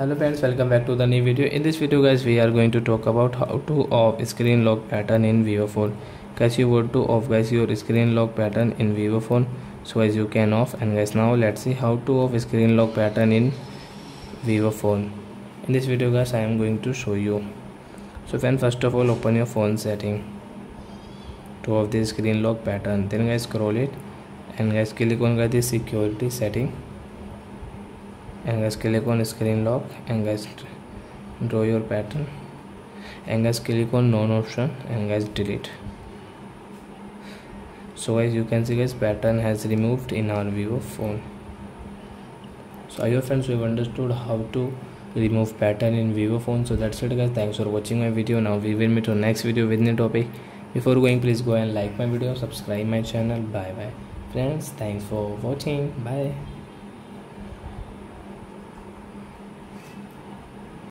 Hello friends, welcome back to the new video. In this video guys, we are going to talk about how to off screen lock pattern in Vivo phone. Guys, you want to off guys your screen lock pattern in Vivo phone, so as you can off. And guys, now let's see how to off screen lock pattern in Vivo phone. In this video guys, I am going to show you. So friends, first of all, open your phone setting to off the screen lock pattern. Then guys, scroll it and guys, click on guys the security setting. And guys, click on screen lock and guys, draw your pattern and guys, click on none option and guys, delete. So guys, you can see guys, pattern has removed in our Vivo phone. So I hope friends we've understood how to remove pattern in Vivo phone. So that's it guys, thanks for watching my video. Now we will meet on next video with new topic. Before going, please go and like my video, subscribe my channel. Bye bye friends, thanks for watching. Bye.